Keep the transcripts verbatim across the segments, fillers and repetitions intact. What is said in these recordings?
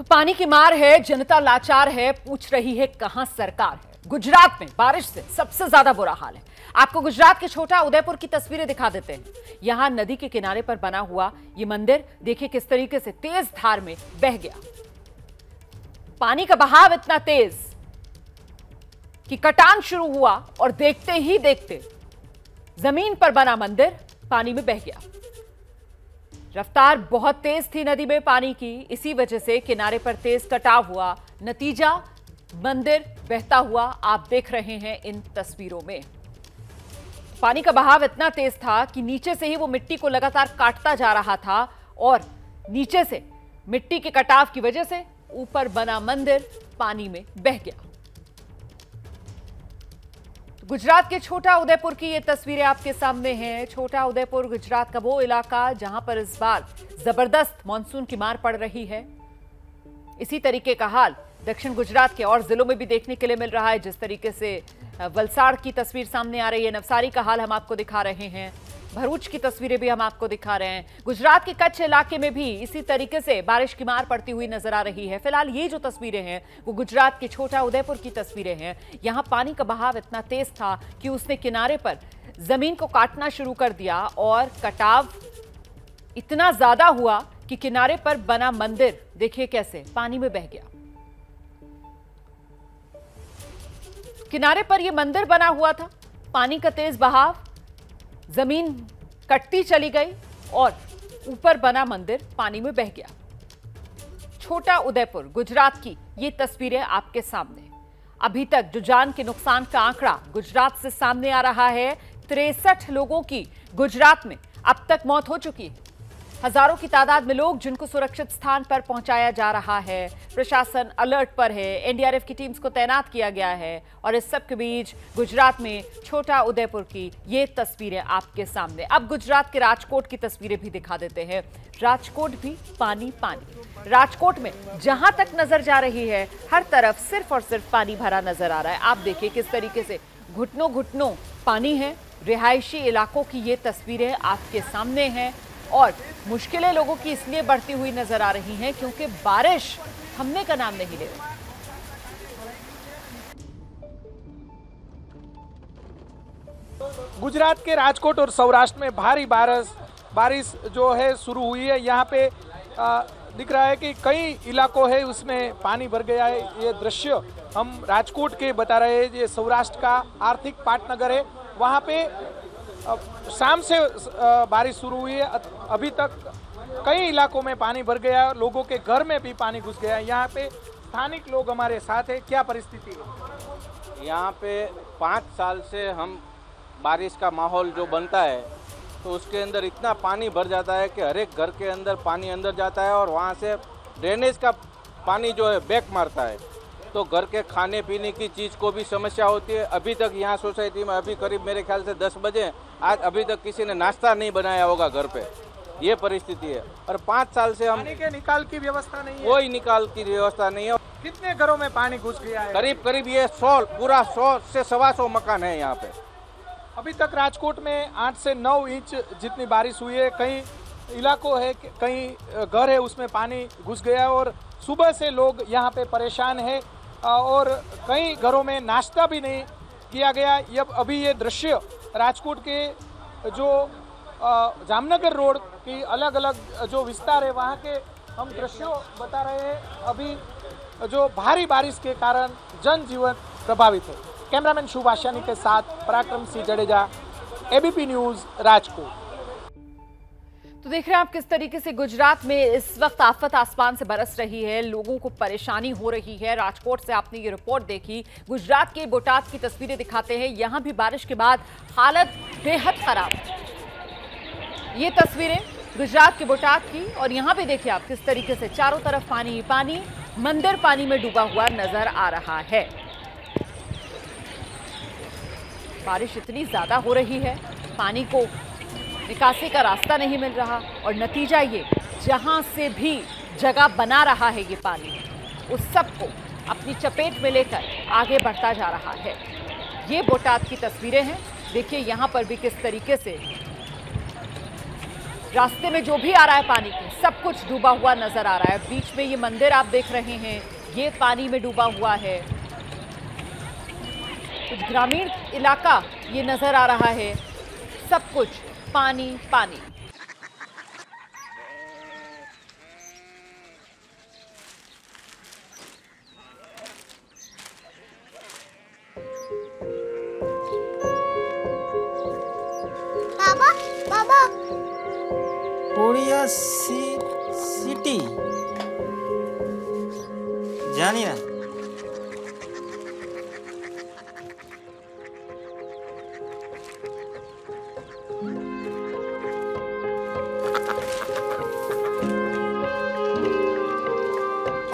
तो पानी की मार है, जनता लाचार है, पूछ रही है कहां सरकार है। गुजरात में बारिश से सबसे ज्यादा बुरा हाल है। आपको गुजरात के छोटा उदयपुर की तस्वीरें दिखा देते हैं। यहां नदी के किनारे पर बना हुआ ये मंदिर देखिए किस तरीके से तेज धार में बह गया। पानी का बहाव इतना तेज कि कटान शुरू हुआ और देखते ही देखते जमीन पर बना मंदिर पानी में बह गया। रफ्तार बहुत तेज थी नदी में पानी की, इसी वजह से किनारे पर तेज कटाव हुआ। नतीजा मंदिर बहता हुआ आप देख रहे हैं इन तस्वीरों में। पानी का बहाव इतना तेज था कि नीचे से ही वो मिट्टी को लगातार काटता जा रहा था और नीचे से मिट्टी के कटाव की वजह से ऊपर बना मंदिर पानी में बह गया। गुजरात के छोटा उदयपुर की ये तस्वीरें आपके सामने हैं। छोटा उदयपुर गुजरात का वो इलाका जहां पर इस बार जबरदस्त मानसून की मार पड़ रही है। इसी तरीके का हाल दक्षिण गुजरात के और जिलों में भी देखने के लिए मिल रहा है। जिस तरीके से वलसाड़ की तस्वीर सामने आ रही है, नवसारी का हाल हम आपको दिखा रहे हैं, भरूच की तस्वीरें भी हम आपको दिखा रहे हैं। गुजरात के कच्छ इलाके में भी इसी तरीके से बारिश की मार पड़ती हुई नजर आ रही है। फिलहाल ये जो तस्वीरें हैं वो गुजरात के छोटा उदयपुर की तस्वीरें हैं। यहाँ पानी का बहाव इतना तेज था कि उसने किनारे पर जमीन को काटना शुरू कर दिया और कटाव इतना ज्यादा हुआ कि किनारे पर बना मंदिर देखिए कैसे पानी में बह गया। किनारे पर यह मंदिर बना हुआ था, पानी का तेज बहाव, जमीन कटती चली गई और ऊपर बना मंदिर पानी में बह गया। छोटा उदयपुर गुजरात की ये तस्वीरें आपके सामने। अभी तक जो जान के नुकसान का आंकड़ा गुजरात से सामने आ रहा है, तिरसठ लोगों की गुजरात में अब तक मौत हो चुकी है। हजारों की तादाद में लोग जिनको सुरक्षित स्थान पर पहुंचाया जा रहा है। प्रशासन अलर्ट पर है, एनडीआरएफ की टीम्स को तैनात किया गया है और इस सब के बीच गुजरात में छोटा उदयपुर की ये तस्वीरें आपके सामने। अब गुजरात के राजकोट की तस्वीरें भी दिखा देते हैं। राजकोट भी पानी पानी। राजकोट में जहां तक नजर जा रही है हर तरफ सिर्फ और सिर्फ पानी भरा नजर आ रहा है। आप देखिए किस तरीके से घुटनों घुटनों पानी है। रिहायशी इलाकों की ये तस्वीरें आपके सामने हैं और मुश्किलें लोगों की इसलिए बढ़ती हुई नजर आ रही हैं क्योंकि बारिश थमने का नाम नहीं ले रही। गुजरात के राजकोट और सौराष्ट्र में भारी बारिश बारिश जो है शुरू हुई है। यहाँ पे आ, दिख रहा है कि कई इलाकों है उसमें पानी भर गया है। ये दृश्य हम राजकोट के बता रहे हैं। ये सौराष्ट्र का आर्थिक पाटनगर है, वहाँ पे शाम से बारिश शुरू हुई है। अभी तक कई इलाकों में पानी भर गया, लोगों के घर में भी पानी घुस गया। यहाँ पे स्थानिक लोग हमारे साथ हैं, क्या परिस्थिति है? यहाँ पे पाँच साल से हम बारिश का माहौल जो बनता है तो उसके अंदर इतना पानी भर जाता है कि हर एक घर के अंदर पानी अंदर जाता है और वहाँ से ड्रेनेज का पानी जो है बैक मारता है, तो घर के खाने पीने की चीज़ को भी समस्या होती है। अभी तक यहाँ सोसाइटी में अभी करीब मेरे ख्याल से दस बजे आज अभी तक किसी ने नाश्ता नहीं बनाया होगा घर पे। ये परिस्थिति है और पाँच साल से हम पानी के निकाल की व्यवस्था नहीं है, कोई निकाल की व्यवस्था नहीं है। कितने घरों में पानी घुस गया है? करीब करीब ये सौ पूरा सौ से सवा सौ मकान है यहाँ पे। अभी तक राजकोट में आठ से नौ इंच जितनी बारिश हुई है। कई इलाकों है, कई घर है उसमें पानी घुस गया और सुबह से लोग यहाँ पे परेशान है और कई घरों में नाश्ता भी नहीं किया गया। यह अभी ये दृश्य राजकोट के जो जामनगर रोड की अलग अलग जो विस्तार है वहाँ के हम दृश्यों बता रहे हैं। अभी जो भारी बारिश के कारण जनजीवन प्रभावित है। कैमरामैन सुभाषानी के साथ पराक्रम सिंह जडेजा, एबीपी न्यूज़ राजकोट। तो देख रहे हैं आप किस तरीके से गुजरात में इस वक्त आफत आसमान से बरस रही है, लोगों को परेशानी हो रही है। राजकोट से आपने ये रिपोर्ट देखी। गुजरात के बोटाद की तस्वीरें दिखाते हैं। यहाँ भी बारिश के बाद हालत बेहद खराब। ये तस्वीरें गुजरात के बोटाद की और यहाँ भी देखिए आप किस तरीके से चारों तरफ पानी ही पानी, मंदिर पानी में डूबा हुआ नजर आ रहा है। बारिश इतनी ज्यादा हो रही है, पानी को निकासी का रास्ता नहीं मिल रहा और नतीजा ये जहां से भी जगह बना रहा है ये पानी उस सबको अपनी चपेट में लेकर आगे बढ़ता जा रहा है। ये बोटाद की तस्वीरें हैं, देखिए यहां पर भी किस तरीके से रास्ते में जो भी आ रहा है पानी की सब कुछ डूबा हुआ नजर आ रहा है। बीच में ये मंदिर आप देख रहे हैं, ये पानी में डूबा हुआ है। कुछ ग्रामीण इलाका ये नजर आ रहा है, सब कुछ पानी पानी। पूर्णिया सी, सिटी जानी ना।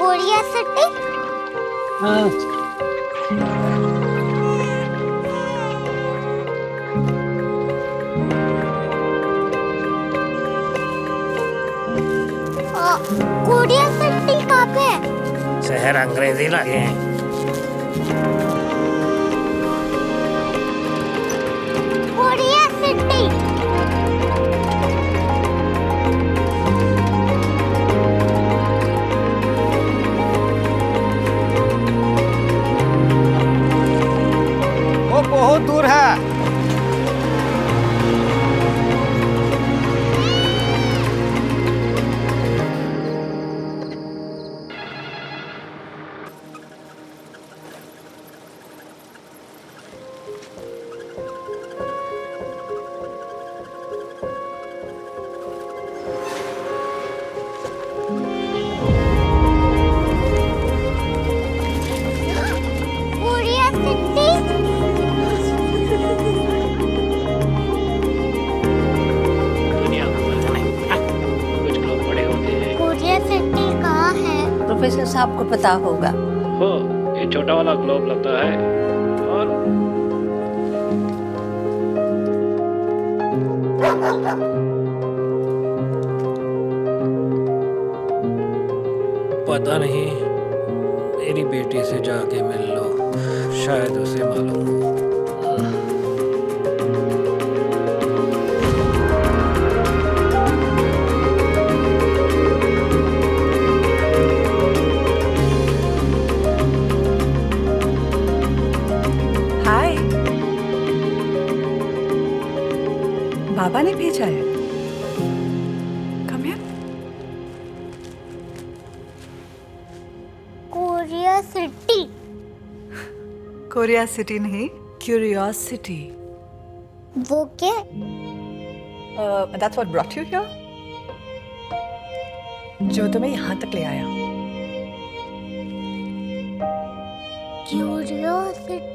Korea city. हाँ शहर अंग्रेजी लगे हैं। Korea city. वो बहुत दूर है। आपको पता होगा हो, ये छोटा वाला ग्लोब लगता है। और पता नहीं, मेरी बेटी से जाके मिल लो, शायद उसे मालूम हो। बाबा ने भेजा है। Come here. Korea city. Korea city नहीं, क्यूरियोसिटी। वो क्या? That's what brought you here. जो तुम्हें यहाँ तक ले आया। क्यूरियोसिटी।